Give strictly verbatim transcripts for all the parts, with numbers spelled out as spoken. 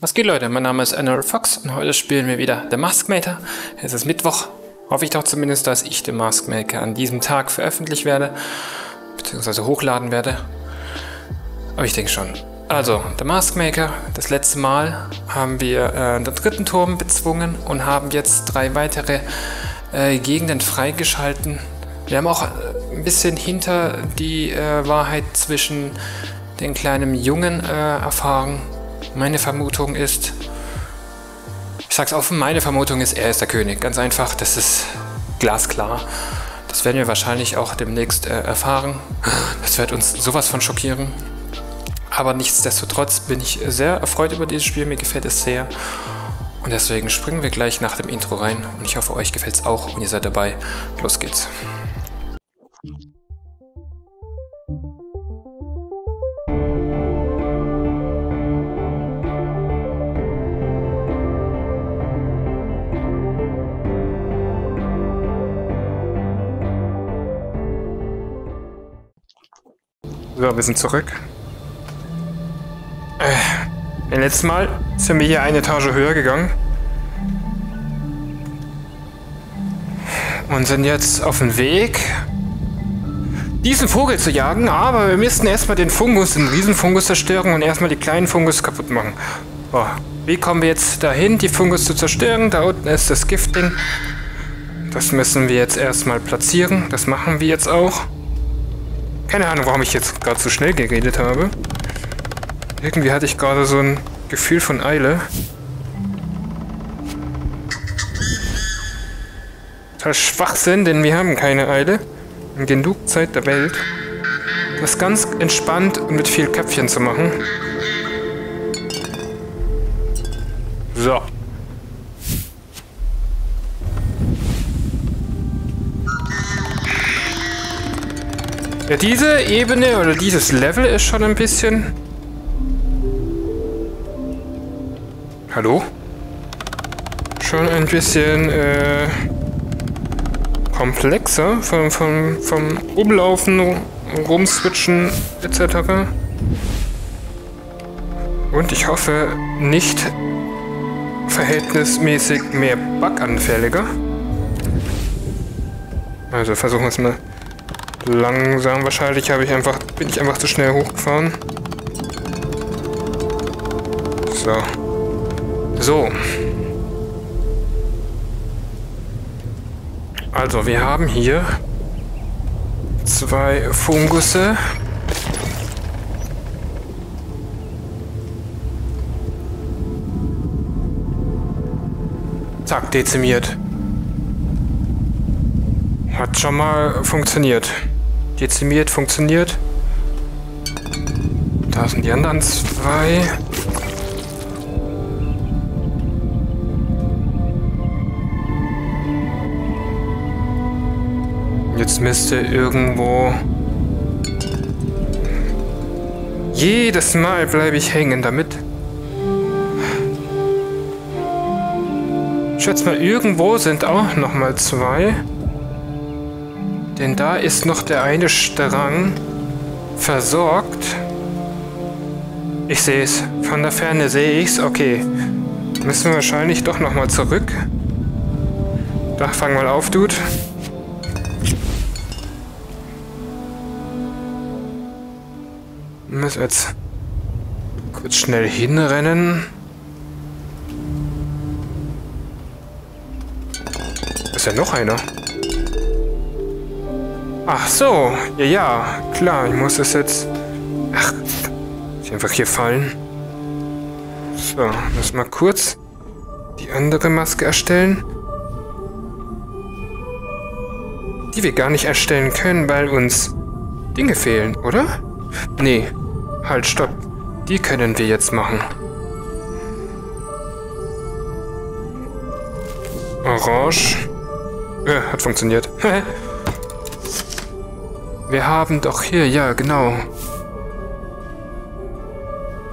Was geht, Leute? Mein Name ist anaerob Fox und heute spielen wir wieder The Maskmaker. Es ist Mittwoch. Hoffe ich doch zumindest, dass ich The Maskmaker an diesem Tag veröffentlichen werde, beziehungsweise hochladen werde. Aber ich denke schon. Also, The Maskmaker. Das letzte Mal haben wir äh, den dritten Turm bezwungen und haben jetzt drei weitere äh, Gegenden freigeschalten. Wir haben auch ein bisschen hinter die äh, Wahrheit zwischen den kleinen Jungen äh, erfahren. Meine Vermutung ist, ich sag's offen, meine Vermutung ist, er ist der König. Ganz einfach, das ist glasklar. Das werden wir wahrscheinlich auch demnächst äh, erfahren. Das wird uns sowas von schockieren. Aber nichtsdestotrotz bin ich sehr erfreut über dieses Spiel, mir gefällt es sehr. Und deswegen springen wir gleich nach dem Intro rein. Und ich hoffe, euch gefällt's auch und ihr seid dabei. Los geht's. So, wir sind zurück. Äh, beim letzten Mal sind wir hier eine Etage höher gegangen. Und sind jetzt auf dem Weg, diesen Vogel zu jagen. Aber wir müssten erstmal den Fungus, den Riesenfungus zerstören und erstmal die kleinen Fungus kaputt machen. Oh, wie kommen wir jetzt dahin, die Fungus zu zerstören? Da unten ist das Giftding. Das müssen wir jetzt erstmal platzieren. Das machen wir jetzt auch. Keine Ahnung, warum ich jetzt gerade so schnell geredet habe. Irgendwie hatte ich gerade so ein Gefühl von Eile. Total Schwachsinn, denn wir haben keine Eile. Und genug Zeit der Welt, das ganz entspannt und mit viel Köpfchen zu machen. So. Ja, diese Ebene oder dieses Level ist schon ein bisschen... Hallo? Schon ein bisschen äh, komplexer vom, vom, vom Rumlaufen, Rumswitchen et cetera. Und ich hoffe nicht verhältnismäßig mehr buganfälliger. Also versuchen wir es mal. Langsam, wahrscheinlich habe ich einfach, bin ich einfach zu schnell hochgefahren. So. So. Also, wir haben hier zwei Fungusse. Zack, dezimiert. Hat schon mal funktioniert. Dezimiert funktioniert. Da sind die anderen zwei. Jetzt müsste irgendwo... Jedes Mal bleibe ich hängen damit. Ich schätze mal, irgendwo sind auch nochmal zwei. Denn da ist noch der eine Strang versorgt. Ich sehe es. Von der Ferne sehe ich es. Okay. Müssen wir wahrscheinlich doch nochmal zurück. Da fang mal auf, Dude. Wir müssen jetzt kurz schnell hinrennen. Ist ja noch einer. Ach so, ja, ja, klar, ich muss es jetzt... Ach, ich einfach hier fallen. So, lass mal kurz die andere Maske erstellen. Die wir gar nicht erstellen können, weil uns Dinge fehlen, oder? Nee, halt, stopp. Die können wir jetzt machen. Orange. Äh, hat funktioniert. Wir haben doch hier, ja, genau.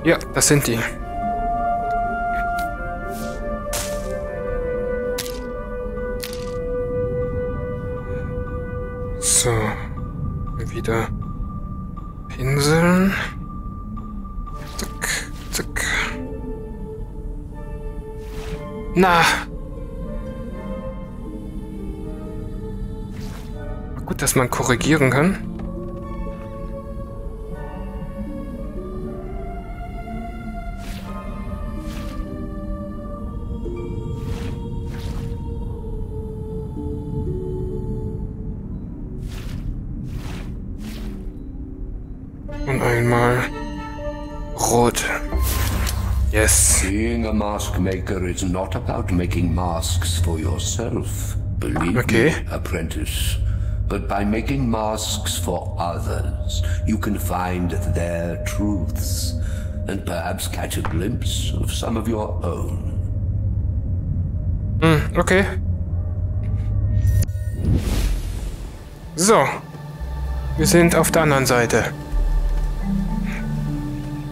Ja, das sind die. So, wieder pinseln. Zack, zack. Na. Gut, dass man korrigieren kann. Und einmal rot. Yes. Being a mask maker is not about making masks for yourself. Believe okay. me, apprentice. But by making masks for others, you can find their truths and perhaps catch a glimpse of some of your own. Mm, okay. So. Wir sind auf der anderen Seite.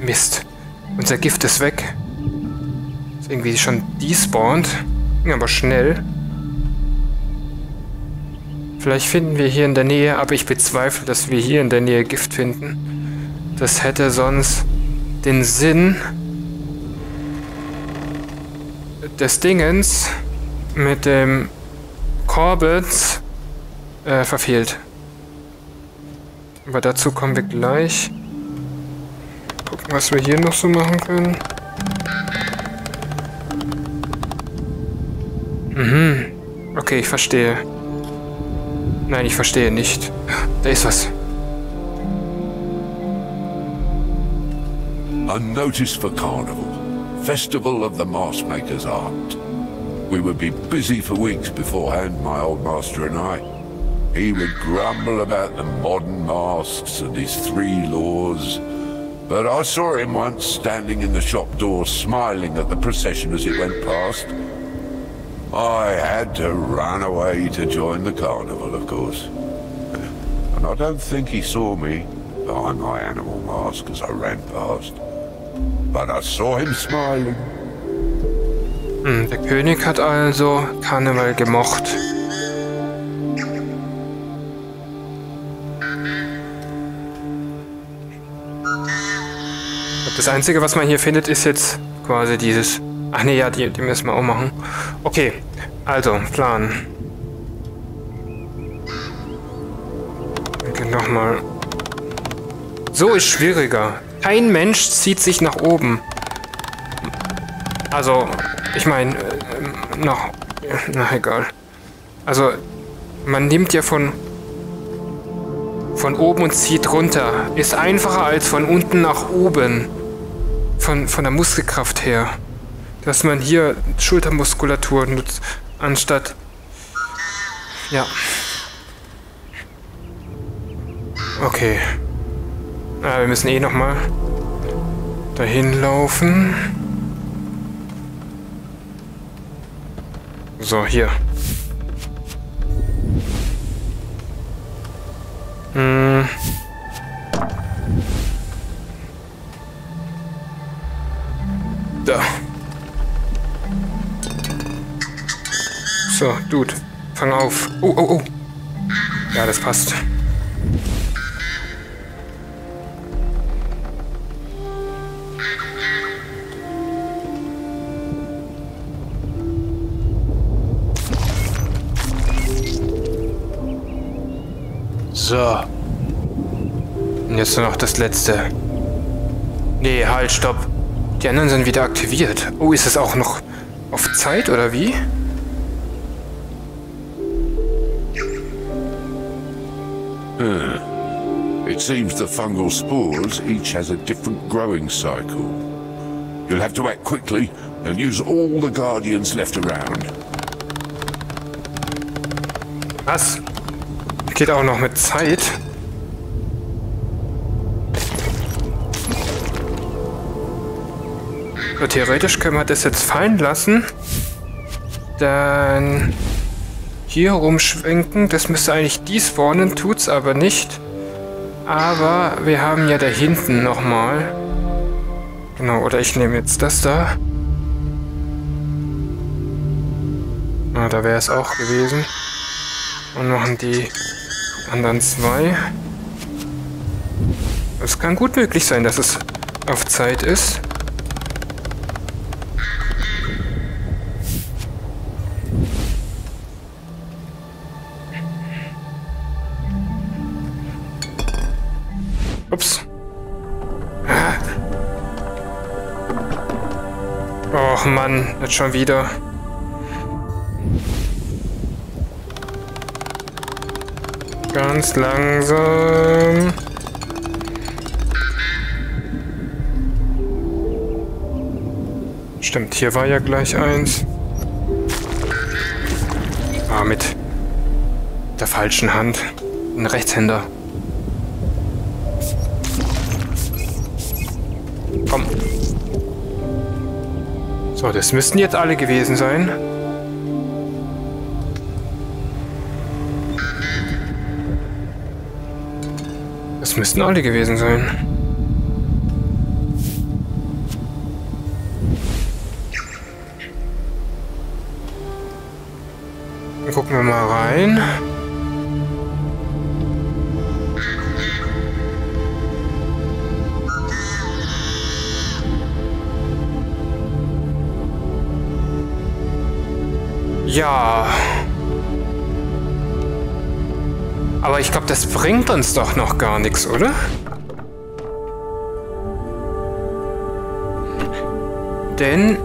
Mist. Unser Gift ist weg. Ist irgendwie schon despawned. Aber schnell. Vielleicht finden wir hier in der Nähe, aber ich bezweifle, dass wir hier in der Nähe Gift finden. Das hätte sonst den Sinn des Dingens mit dem Corbett äh, verfehlt. Aber dazu kommen wir gleich. Gucken, was wir hier noch so machen können. Mhm. Okay, ich verstehe. Nein, ich verstehe nicht. Da ist was. A notice for Carnival, Festival of the Maskmaker's Art. We would be busy for weeks beforehand, my old master and I. He would grumble about the modern masks and his three laws. But I saw him once standing in the shop door, smiling at the procession as it went past. I had to run away to join the carnival, of course. And I don't think he saw me behind my animal mask as I ran past. But I saw him smiling. Hm, der König hat also Karneval gemocht. Das Einzige, was man hier findet, ist jetzt quasi dieses... Ach ne, ja, die, die müssen wir auch machen. Okay, also, Plan. Okay, nochmal. So ist schwieriger. Kein Mensch zieht sich nach oben. Also, ich meine, äh, noch... Na, egal. Also, man nimmt ja von... Von oben und zieht runter. Ist einfacher als von unten nach oben. Von, von der Muskelkraft her. Dass man hier Schultermuskulatur nutzt, anstatt... Ja. Okay. Ah, wir müssen eh nochmal dahin laufen. So, hier. Hm... Da. So, Dude, fang auf. Oh, oh, oh. Ja, das passt. So. Und jetzt nur noch das letzte. Nee, halt, stopp. Die anderen sind wieder aktiviert. Oh, ist es auch noch auf Zeit oder wie? It seems the fungal spores each has a different growing cycle. You'll have to act quickly and use all the guardians left around. Was? Geht auch noch mit Zeit? So, theoretisch können wir das jetzt fallen lassen. Dann... Hier rumschwenken, das müsste eigentlich despawnen, tut's aber nicht. Aber wir haben ja da hinten nochmal. Genau, oder ich nehme jetzt das da. Na, da wäre es auch gewesen. Und machen die anderen zwei. Es kann gut möglich sein, dass es auf Zeit ist. Oh Mann, jetzt schon wieder. Ganz langsam. Stimmt, hier war ja gleich eins. Ah, mit der falschen Hand. Ein Rechtshänder. Komm. So, das müssten jetzt alle gewesen sein. Das müssten alle gewesen sein. Dann gucken wir mal rein. Ja. Aber ich glaube, das bringt uns doch noch gar nichts, oder? Denn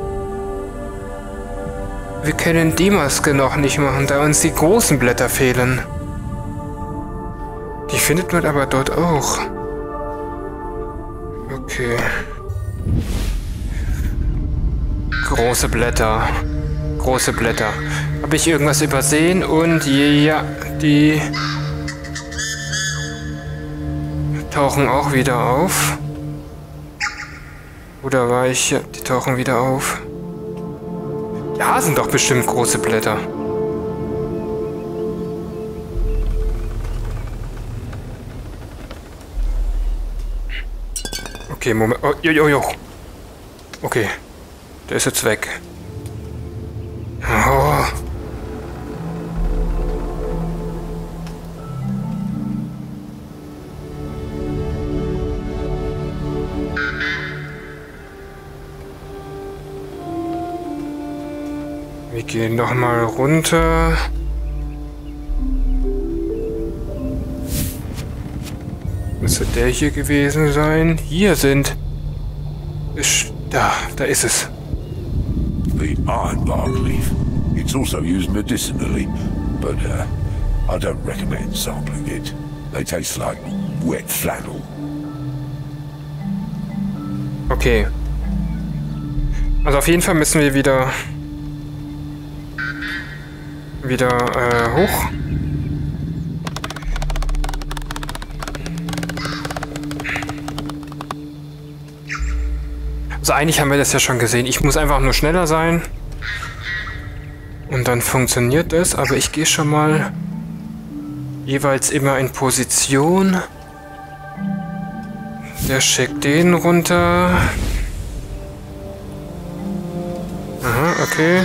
wir können die Maske noch nicht machen, da uns die großen Blätter fehlen. Die findet man aber dort auch. Okay. Große Blätter. Große Blätter. Habe ich irgendwas übersehen? Und ja, die tauchen auch wieder auf. Oder war ich... Ja, die tauchen wieder auf. Da sind doch bestimmt große Blätter. Okay, Moment. Oh, jo, jo, jo. Okay. Der ist jetzt weg. Oh. Wir gehen nochmal runter. Müsste der hier gewesen sein? Hier sind... Ist, da, da ist es. The ironbark leaf. It's also used medicinally, but uh, I don't recommend sampling it. They taste like wet flannel. Okay. Also auf jeden Fall müssen wir wieder wieder äh, hoch. Also eigentlich haben wir das ja schon gesehen. Ich muss einfach nur schneller sein. Und dann funktioniert das. Aber ich gehe schon mal jeweils immer in Position. Der schickt den runter. Aha, okay.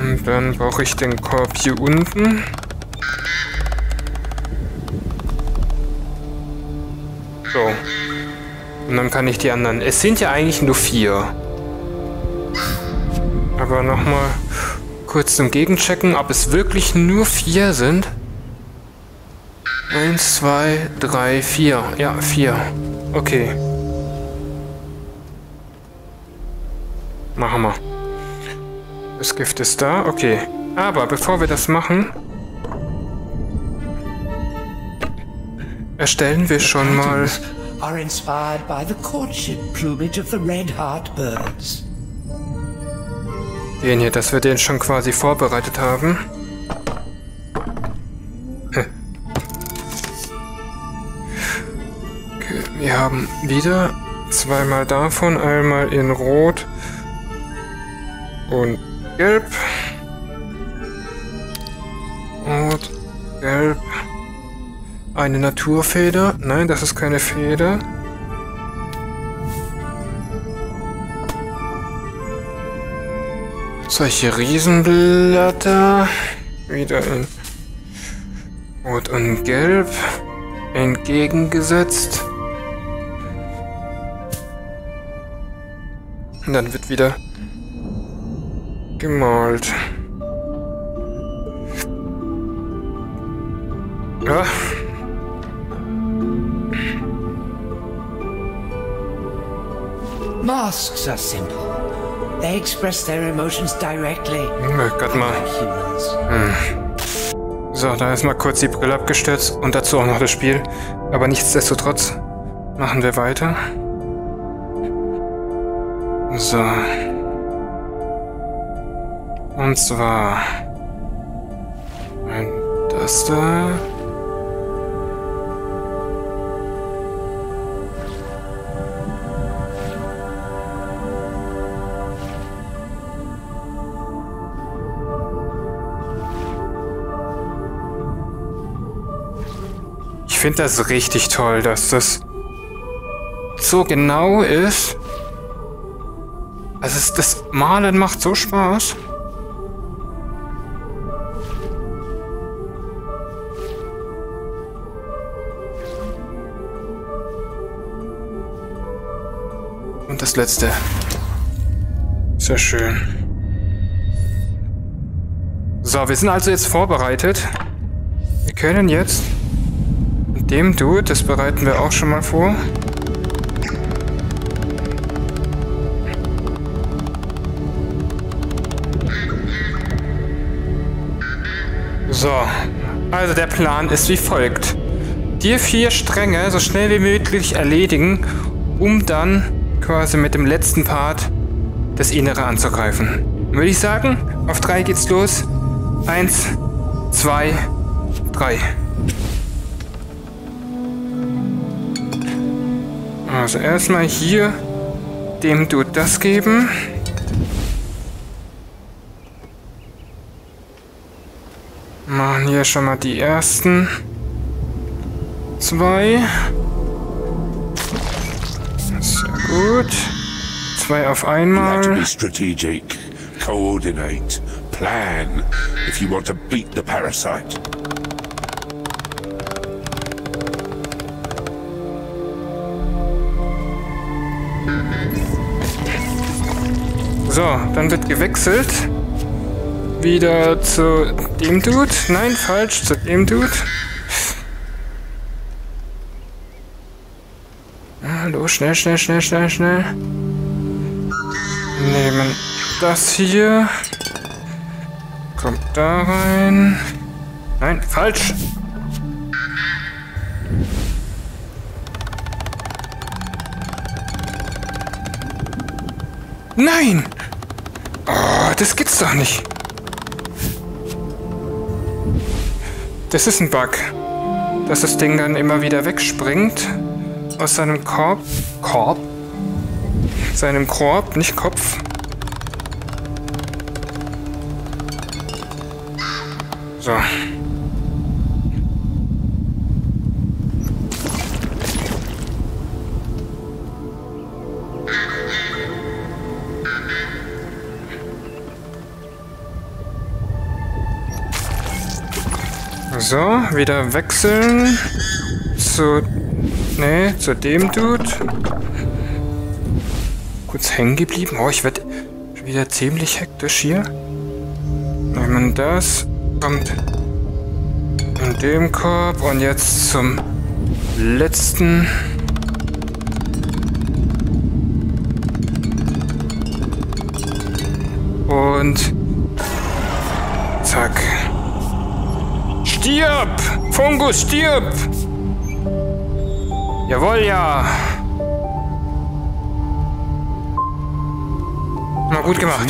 Und dann brauche ich den Korb hier unten. So. Und dann kann ich die anderen... Es sind ja eigentlich nur vier. Aber nochmal kurz zum Gegenchecken, ob es wirklich nur vier sind. Eins, zwei, drei, vier. Ja, vier. Okay. Machen wir. Das Gift ist da. Okay. Aber bevor wir das machen... Erstellen wir schon mal. Are inspired by the courtship plumage of the red heart birds. Den hier, dass wir den schon quasi vorbereitet haben. Okay, wir haben wieder zweimal davon, einmal in Rot und Gelb. Rot, Gelb. Eine Naturfeder. Nein, das ist keine Feder. Solche Riesenblätter. Wieder in Rot und Gelb. Entgegengesetzt. Und dann wird wieder gemalt. Ja. Masks are simple. They express their emotions directly. Oh Gott, mal. Hm. So, da ist mal kurz die Brille abgestürzt und dazu auch noch das Spiel. Aber nichtsdestotrotz machen wir weiter. So. Und zwar... das da... Ich finde das richtig toll, dass das so genau ist. Also es, das Malen macht so Spaß. Und das letzte. Sehr schön. So, wir sind also jetzt vorbereitet. Wir können jetzt... Dem Dude, das bereiten wir auch schon mal vor. So, also der Plan ist wie folgt. Die vier Stränge so schnell wie möglich erledigen, um dann quasi mit dem letzten Part das Innere anzugreifen. Dann würde ich sagen, auf drei geht's los. Eins, zwei, drei. Also erstmal hier dem Dude das geben. Machen hier schon mal die ersten zwei. Sehr gut. Zwei auf einmal. Strategic, coordinate, plan, if you want to beat the parasite. So, dann wird gewechselt. Wieder zu dem Dude. Nein, falsch, zu dem Dude. Hallo, schnell, schnell, schnell, schnell, schnell. Nehmen das hier. Kommt da rein. Nein, falsch. Nein! Oh, das gibt's doch nicht. Das ist ein Bug. Dass das Ding dann immer wieder wegspringt. Aus seinem Korb. Korb? Seinem Korb, nicht Kopf. So. So, wieder wechseln zu, ne, zu dem Dude. Kurz hängen geblieben. Oh, ich werde wieder ziemlich hektisch hier. Nehmen das, kommt in dem Korb und jetzt zum letzten. Und zack. Stirb! Fungus, stirb! Jawohl, ja! Na, gut gemacht.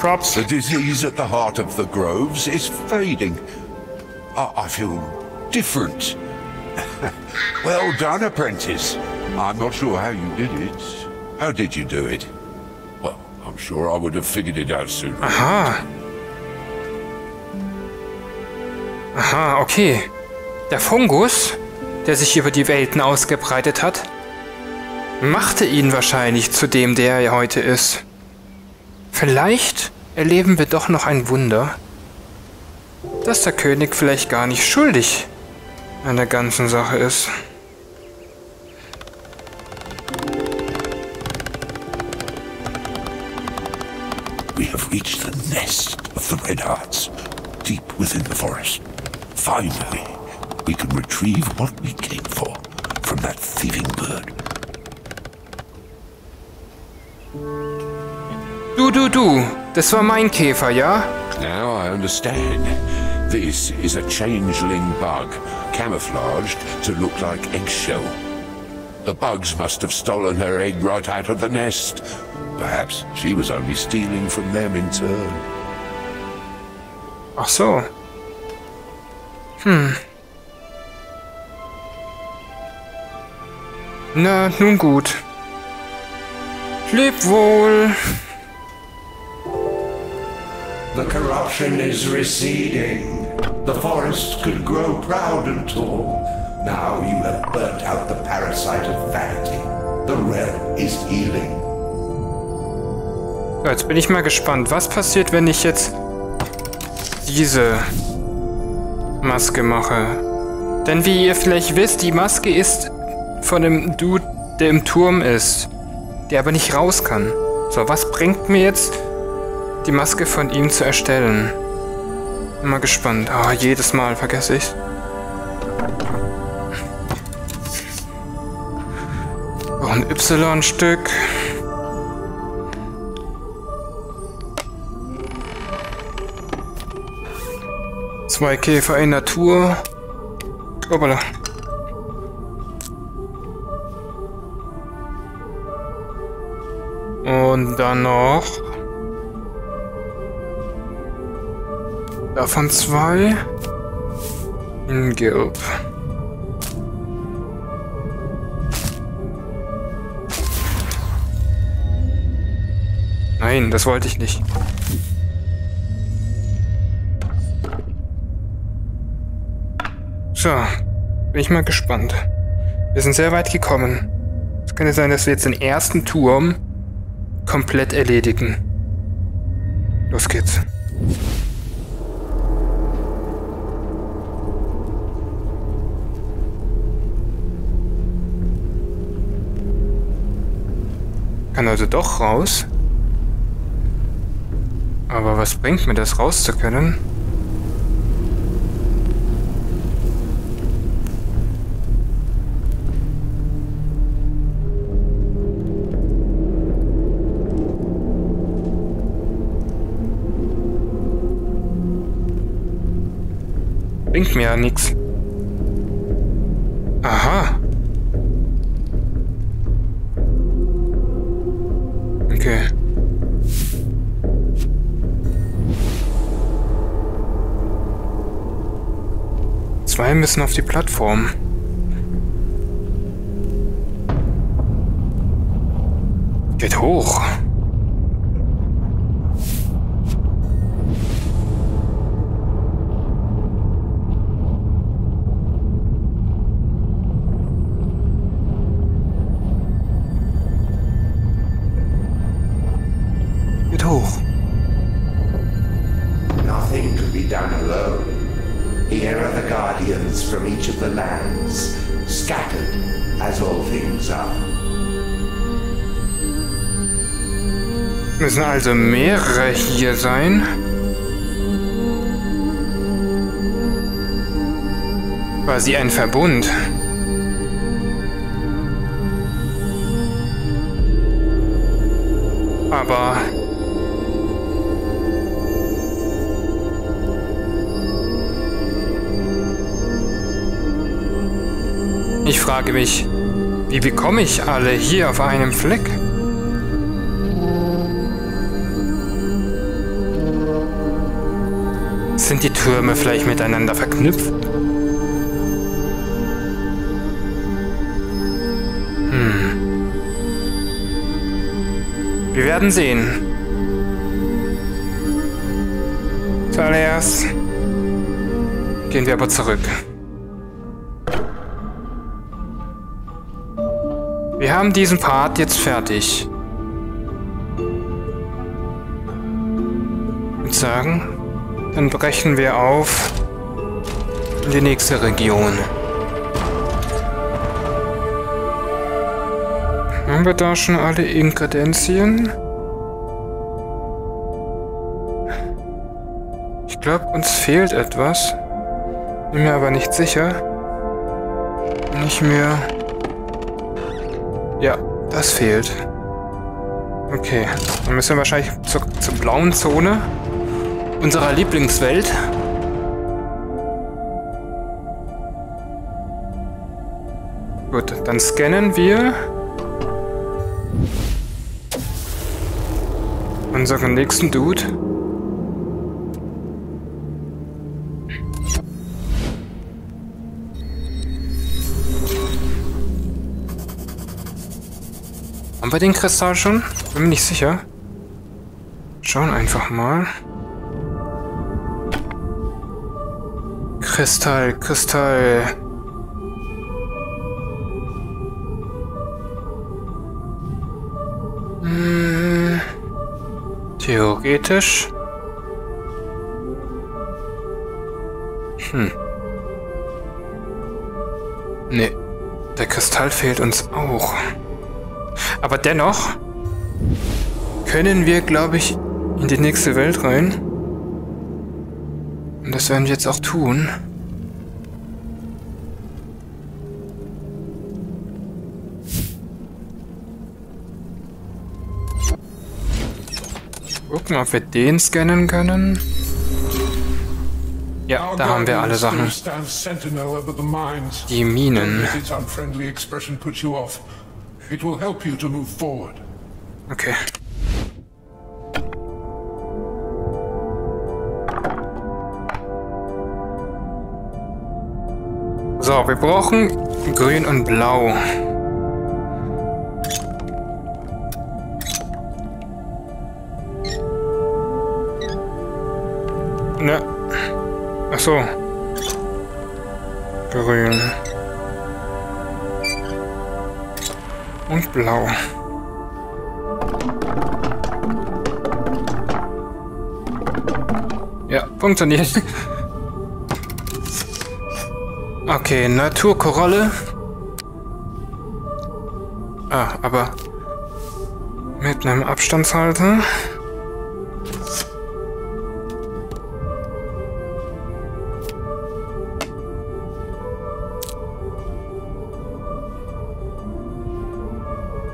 Props. The disease at the heart of the groves is fading. I, I feel different. Well done, apprentice. I'm not sure how you did it. How did you do it? Well, I'm sure I would have figured it out sooner. Aha. Aha, okay. Der Fungus, der sich über die Welten ausgebreitet hat, machte ihn wahrscheinlich zu dem, der er heute ist. Vielleicht erleben wir doch noch ein Wunder, dass der König vielleicht gar nicht schuldig an der ganzen Sache ist. We have reached the nest of the Red Hearts, deep within the forest. Finally, we can retrieve what we came for from that thieving bird. Du, du, du. Das war mein Käfer, ja? Now I understand. This is a changeling bug, camouflaged to look like eggshell. The bugs must have stolen her egg right out of the nest. Perhaps she was only stealing from them in turn. Ach so. Hm. Na, nun gut. Leb wohl. The corruption is receding. The forest could grow proud and tall. Now you have burnt out the parasite of vanity. The realm is healing. So, jetzt bin ich mal gespannt, was passiert, wenn ich jetzt diese Maske mache. Denn wie ihr vielleicht wisst, die Maske ist von dem Dude, der im Turm ist, der aber nicht raus kann. So, was bringt mir jetzt, die Maske von ihm zu erstellen? Bin mal gespannt. Ah, oh, jedes Mal vergesse ich's. Oh, ein Y-Stück. Zwei Käfer in Natur. Hoppala. Und dann noch. Davon zwei. In Gelb. Nein, das wollte ich nicht. So, bin ich mal gespannt. Wir sind sehr weit gekommen. Es könnte sein, dass wir jetzt den ersten Turm komplett erledigen. Los geht's. Kann also doch raus. Aber was bringt mir das, raus zu können? Bringt mir ja nichts. Aha. Okay. Zwei müssen auf die Plattform. Geht hoch. Nothing could be done alone. Here are the guardians from each of the lands, scattered as all things are. Müssen also mehrere hier sein. Quasi ein Verbund. Aber ich frage mich, wie bekomme ich alle hier auf einem Fleck? Sind die Türme vielleicht miteinander verknüpft? Hm. Wir werden sehen. Zuallererst gehen wir aber zurück. Wir haben diesen Part jetzt fertig. Ich würde sagen, dann brechen wir auf in die nächste Region. Haben wir da schon alle Inkredenzien? Ich glaube, uns fehlt etwas. Bin mir aber nicht sicher. Nicht mehr. Ja, das fehlt. Okay, dann müssen wir wahrscheinlich zur, zur blauen Zone unserer Lieblingswelt. Gut, dann scannen wir unseren nächsten Dude. Haben wir den Kristall schon? Bin mir nicht sicher. Schauen einfach mal. Kristall, Kristall. Hm. Theoretisch. Hm. Nee, der Kristall fehlt uns auch. Aber dennoch können wir, glaube ich, in die nächste Welt rein. Und das werden wir jetzt auch tun. Gucken, ob wir den scannen können. Ja, da haben wir alle Sachen. Die Minen. It will help you to move forward. Okay. So, wir brauchen grün und blau. Ne. Ach so. Grün. Und blau. Ja, funktioniert. Okay, Naturkoralle. Ah, aber mit einem Abstandshalter.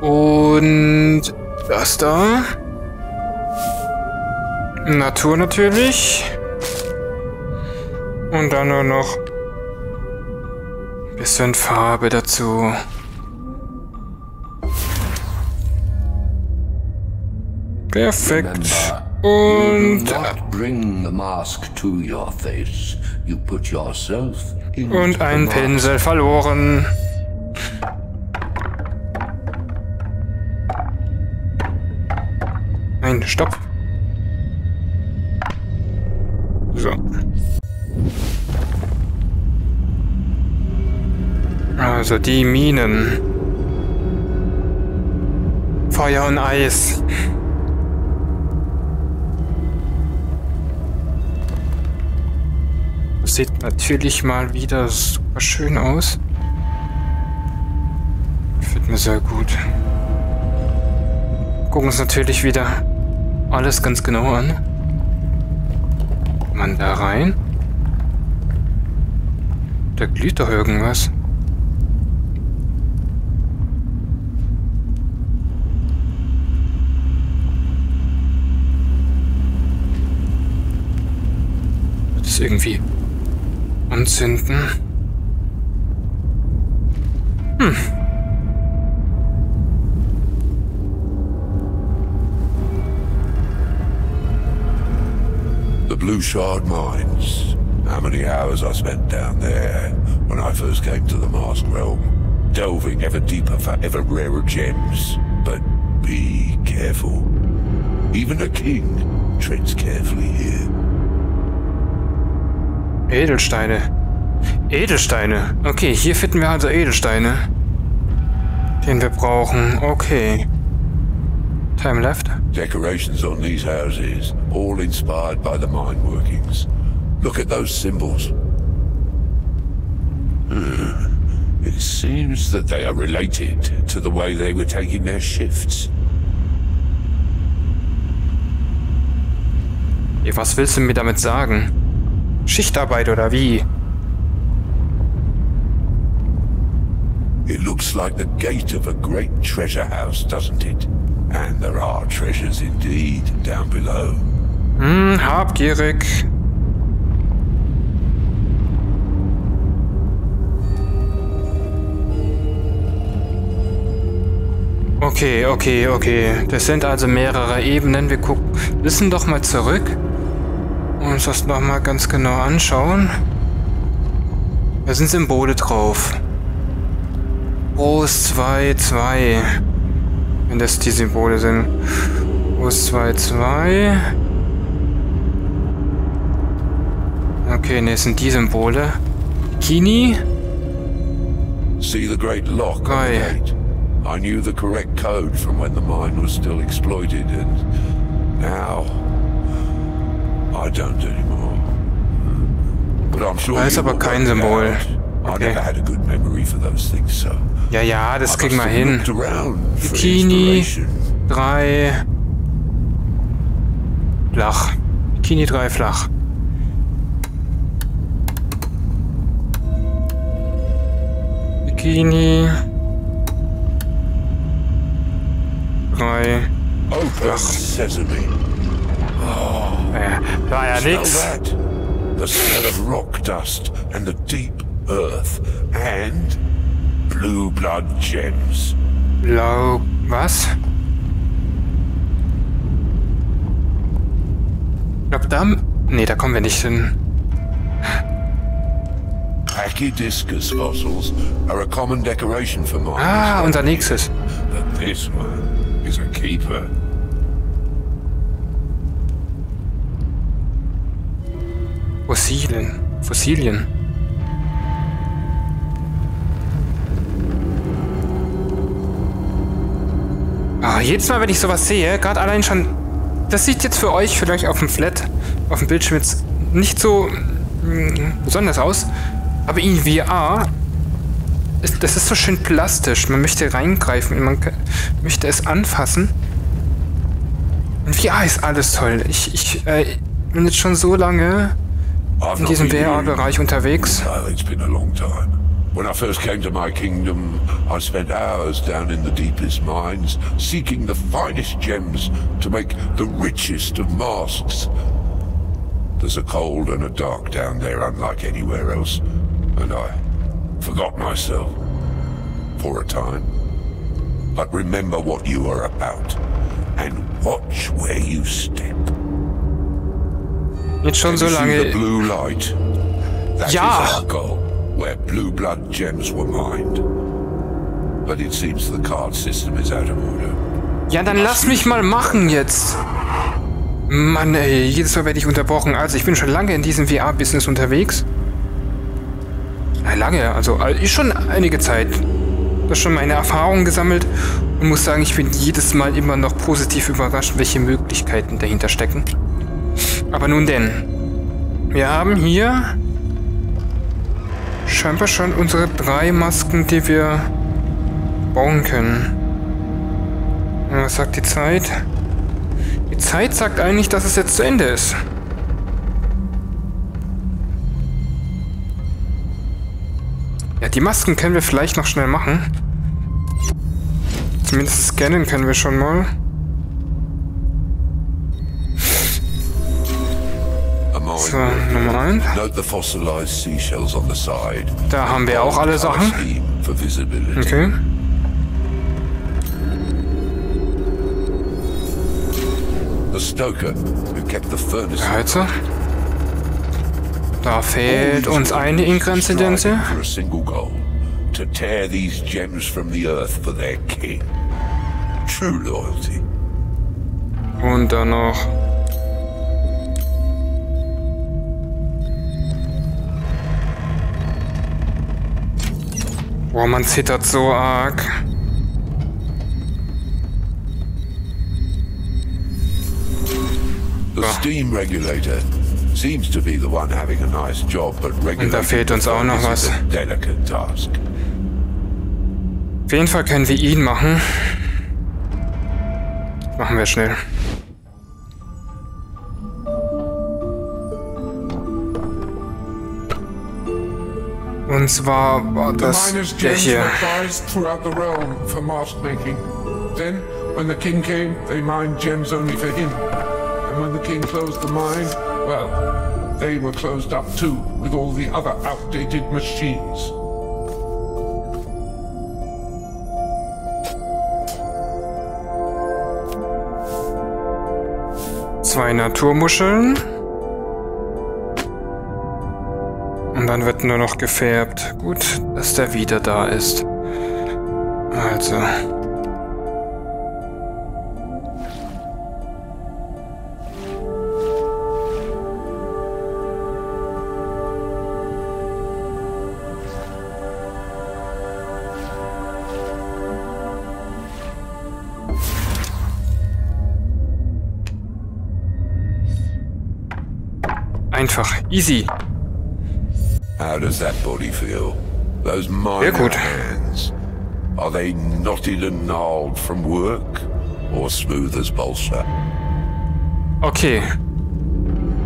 Und das da. Natur natürlich. Und dann nur noch ein bisschen Farbe dazu. Perfekt. Und Und ein Pinsel verloren. Nein, stopp. So. Also die Minen. Feuer und Eis. Das sieht natürlich mal wieder super schön aus. Gefällt mir sehr gut. Gucken uns natürlich wieder alles ganz genau an. Man da rein. Da glüht doch irgendwas. Das ist irgendwie anzünden. Hm. Blue Shard Mines. How many hours I spent down there when I first came to the Mask Realm, delving ever deeper for ever rarer gems. But be careful. Even a king treads carefully here. Edelsteine. Edelsteine. Okay, hier finden wir also Edelsteine, den wir brauchen. Okay. Time left. Decorations on these houses, all inspired by the mine workings. Look at those symbols. Hmm. It seems that they are related to the way they were taking their shifts. Was willst du mir damit sagen? Schichtarbeit oder wie? It looks like the gate of a great treasure house, doesn't it? And there are treasures indeed down below. Hm, habgierig. Okay, okay, okay. Das sind also mehrere Ebenen. Wir gucken, wissen doch mal zurück. Uns das nochmal ganz genau anschauen. Da sind Symbole drauf. Groß zwei, zwei. Wenn das die Symbole sind. Groß zwei, zwei. Okay, ne, sind die Symbole. Kini. See the great lock. I knew the correct code from when the mine was still exploited, and now I don't anymore. But I'm sure you'll work it out. I never had a good memory for those things, so. Ja, ja, das kriegen wir hin. Bikini drei flach. Bikini drei flach. Bikini. Open Sesame. Oh, war ja nix. The smell of rock dust and the deep earth and blue blood gems. Blau, was? Ich glaub, da... Nee, da kommen wir nicht hin. Discus fossils are a common decoration for mines. Ah, unser nächstes. This one. Is a keeper. Fossilien. Fossilien. Ah, jedes Mal, wenn ich sowas sehe, gerade allein schon... Das sieht jetzt für euch vielleicht auf dem Flat, auf dem Bildschirm jetzt nicht so mh, besonders aus. Aber in V R... Das ist so schön plastisch. Man möchte reingreifen. Man möchte es anfassen. In V R ist alles toll. Ich, ich äh, bin jetzt schon so lange in diesem V R-Bereich unterwegs. It's been a long time. When I first came to my kingdom, I spent hours down in the deepest mines, seeking the finest gems to make the richest of masks. There's a cold and a dark down there, unlike anywhere else. And I... forgot myself for a time, but remember what you are about and watch where you step. Jetzt schon so lange. The blue light. That is our goal, where blue blood gems were mined. But it seems the card system is out of order. Ja, dann lass mich mal machen jetzt. Mann, ey, jedes Mal werde ich unterbrochen. Also ich bin schon lange in diesem V R-Business unterwegs. Lange, also ist schon einige Zeit. Ich habe schon meine Erfahrungen gesammelt und muss sagen, ich bin jedes Mal immer noch positiv überrascht, welche Möglichkeiten dahinter stecken. Aber nun denn. Wir haben hier scheinbar schon unsere drei Masken, die wir bauen können. Was sagt die Zeit? Die Zeit sagt eigentlich, dass es jetzt zu Ende ist. Ja, die Masken können wir vielleicht noch schnell machen. Zumindest scannen können wir schon mal. So, Nummer eins. Da haben wir auch alle Sachen. Okay. Der Heizer. Da fehlt uns eine Inkonsistenz. Und dann noch. Boah, man zittert so arg. The steam regulator. Seems to be the one having a nice job, but regularly. Und da fehlt uns auch noch was. Auf jeden Fall können wir ihn machen. Machen wir schnell. Und zwar war das der hier. When the king came, they mined gems only for him. And when the king closed the mine, well, they were closed up too, with all the other outdated machines. Zwei Naturmuscheln. Und dann wird nur noch gefärbt. Gut, dass der wieder da ist. Also. Einfach. Easy. How does that body feel? Those mine hands. Are they knotted and gnarled from work or smooth as balsa? Okay.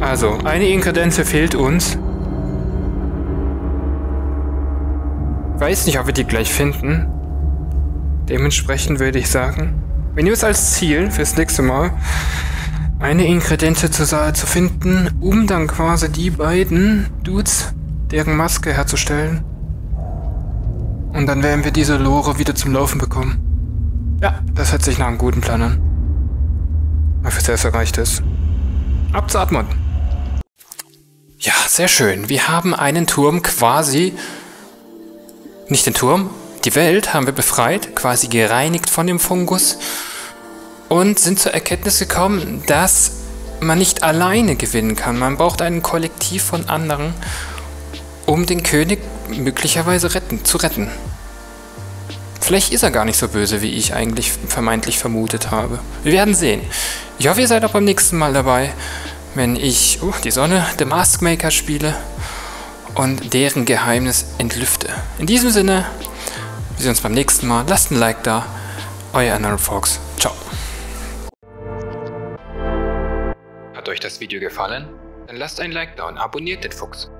Also, eine Ingredienz fehlt uns. Weiß nicht, ob wir die gleich finden. Dementsprechend würde ich sagen, wir nehmen es als Ziel fürs nächste Mal, eine Ingredienz zur Sache zu finden, um dann quasi die beiden Dudes, deren Maske herzustellen. Und dann werden wir diese Lore wieder zum Laufen bekommen. Ja, das hört sich nach einem guten Plan an. Dafür selbst erreicht es. Ab zu Atmon. Ja, sehr schön. Wir haben einen Turm quasi... Nicht den Turm, die Welt haben wir befreit, quasi gereinigt von dem Fungus. Und sind zur Erkenntnis gekommen, dass man nicht alleine gewinnen kann. Man braucht ein Kollektiv von anderen, um den König möglicherweise retten, zu retten. Vielleicht ist er gar nicht so böse, wie ich eigentlich vermeintlich vermutet habe. Wir werden sehen. Ich hoffe, ihr seid auch beim nächsten Mal dabei, wenn ich uh, die Sonne, The Maskmaker spiele und deren Geheimnis entlüfte. In diesem Sinne, wir sehen uns beim nächsten Mal. Lasst ein Like da. Euer anaerob Fox. Ciao. Hat euch das Video gefallen? Dann lasst ein Like da und abonniert den Fuchs.